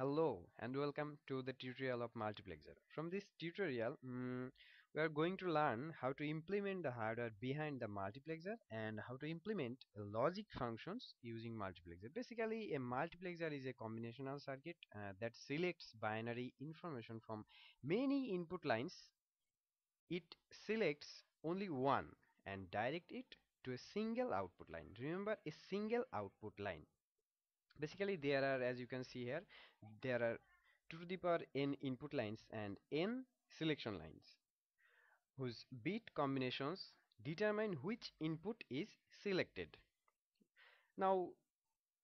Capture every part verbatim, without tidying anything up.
Hello and welcome to the tutorial of Multiplexer. From this tutorial, um, we are going to learn how to implement the hardware behind the multiplexer and how to implement logic functions using multiplexer. Basically, a multiplexer is a combinational circuit uh, that selects binary information from many input lines. It selects only one and directs it to a single output line. Remember, a single output line. Basically, there are, as you can see here, there are two to the power n input lines and n selection lines whose bit combinations determine which input is selected. Now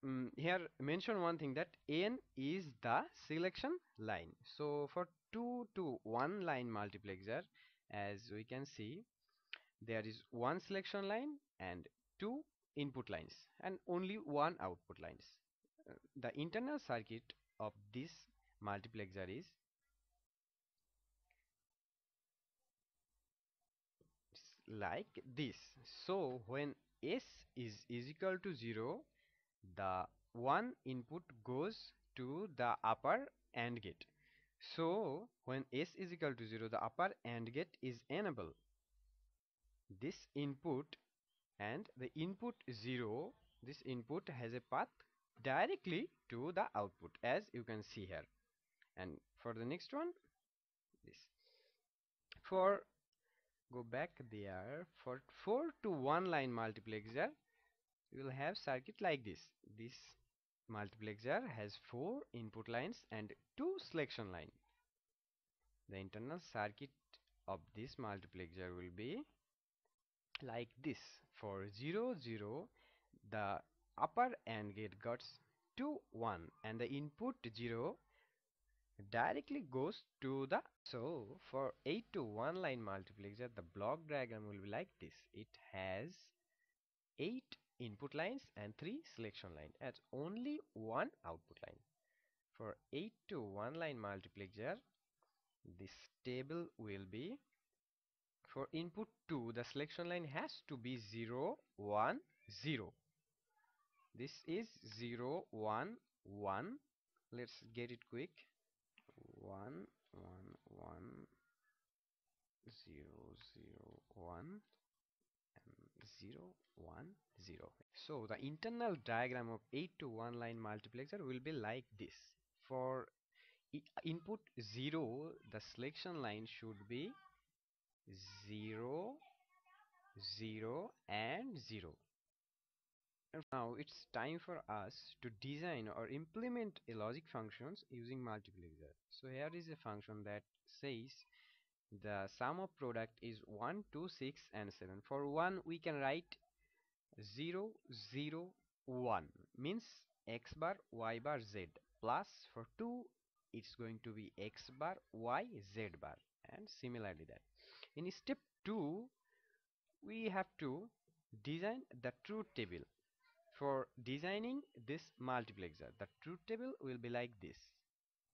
um, here mention one thing, that n is the selection line. So for two to one line multiplexer, as we can see, there is one selection line and two input lines and only one output lines. The internal circuit of this multiplexer is like this. So when S is, is equal to zero, the one input goes to the upper AND gate. So when S is equal to zero, the upper AND gate is enabled. This input and the input zero, this input has a path directly to the output, as you can see here. And for the next one, this for go back there for four to one line multiplexer, you will have circuit like this. This multiplexer has four input lines and two selection line. The internal circuit of this multiplexer will be like this. For zero zero, the upper AND gate gets to one and the input zero directly goes to the. So for eight to one line multiplexer, the block diagram will be like this. It has eight input lines and three selection lines and only one output line. For eight to one line multiplexer, this table will be, for input two, the selection line has to be zero one zero. This is zero one one. Let's get it quick. One one one zero zero one and zero one zero. So the internal diagram of eight to one line multiplexer will be like this. For input zero, the selection line should be zero zero and zero. Now it's time for us to design or implement a logic functions using multiplexer. So here is a function that says the sum of product is one, two, six and seven. For one, we can write zero zero one, means x bar, y bar, z, plus for two it's going to be x bar, y, z bar, and similarly that. In step two, we have to design the truth table. For designing this multiplexer, the truth table will be like this.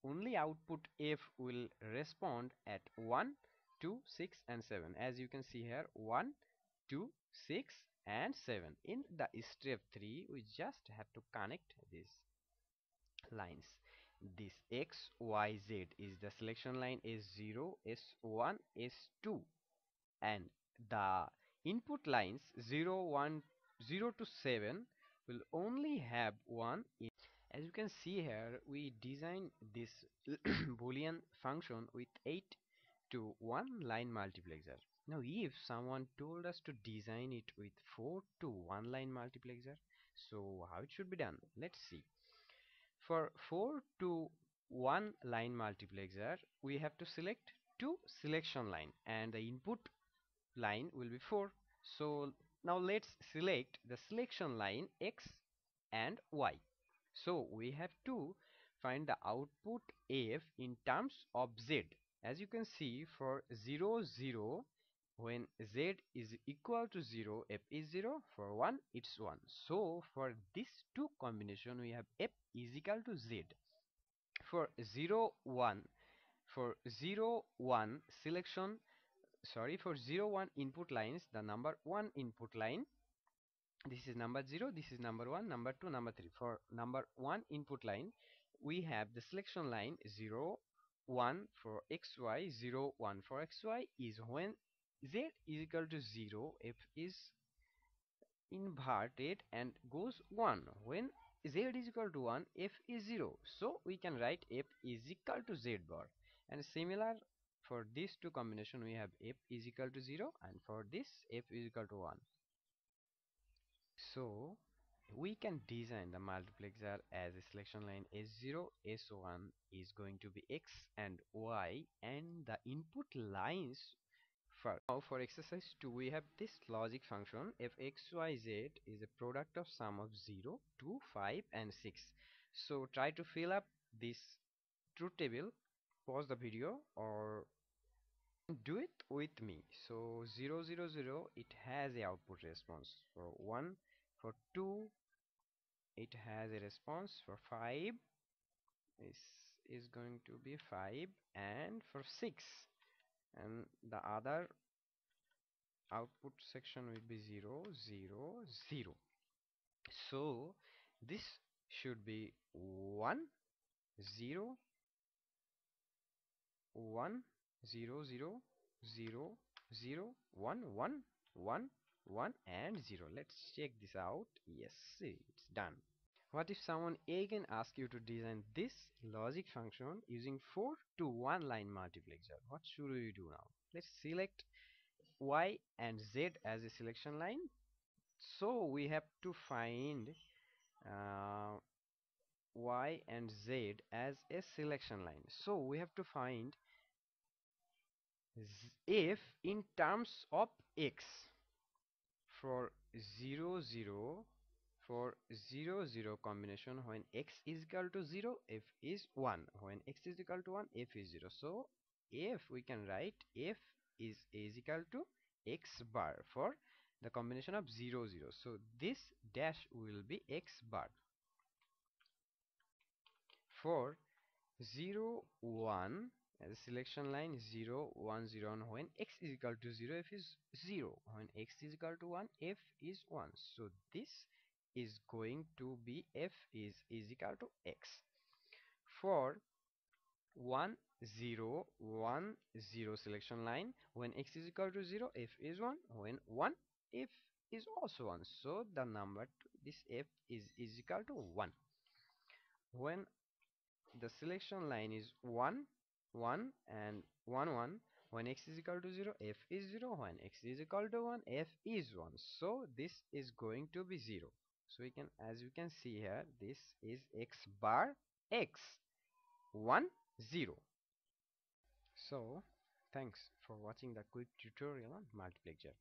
Only output F will respond at one, two, six and seven. As you can see here, one, two, six and seven. In the step three, we just have to connect these lines. This X, Y, Z is the selection line S zero, S one, S two. And the input lines zero, one, zero to seven will only have one. As you can see here, we design this Boolean function with eight to one line multiplexer. Now if someone told us to design it with four to one line multiplexer, so how it should be done? Let's see. For four to one line multiplexer, we have to select two selection line and the input line will be four. So now let's select the selection line X and Y. So we have to find the output F in terms of Z. As you can see, for zero zero, when Z is equal to zero, F is zero. For one, it's one. So for this two combination, we have F is equal to Z. For zero one, for zero one selection, sorry, for zero one input lines, the number one input line, this is number zero, this is number one, number two, number three. For number one input line, we have the selection line zero, one for xy, zero, one for xy is when z is equal to zero, f is inverted and goes one. When z is equal to one, f is zero. So we can write f is equal to z bar. And similar for these two combination, we have f is equal to zero, and for this f is equal to one. So we can design the multiplexer as a selection line S zero, S one is going to be X and Y, and the input lines for now. For exercise two, we have this logic function f x y z is a product of sum of zero, two, five and six. So try to fill up this truth table, pause the video or do it with me. So zero zero zero, it has a output response for one. For two, it has a response. For five, this is going to be five, and for six, and the other output section will be zero zero zero. So this should be one zero one zero zero zero zero one one one one and zero. Let's check this out. Yes, it's done. What if someone again asks you to design this logic function using four to one line multiplexer? What should we do now? Let's select y and z as a selection line. So we have to find uh, y and z as a selection line. So we have to find f in terms of x. For zero zero, for zero zero combination, when x is equal to zero, f is one. When x is equal to one, f is zero. So f, we can write f is is equal to x bar for the combination of zero zero. So this dash will be x bar. For zero one, as selection line zero one zero, and when x is equal to zero, f is zero. When x is equal to one, f is one. So this is going to be f is is equal to x. For one zero one zero selection line, when x is equal to zero, f is one. When one, f is also one. So the number to this f is is equal to one. When the selection line is one one and one one, when x is equal to zero, f is zero. When x is equal to one, f is one. So this is going to be zero. So we can, as you can see here, this is x bar x one zero. So thanks for watching the quick tutorial on multiplexer.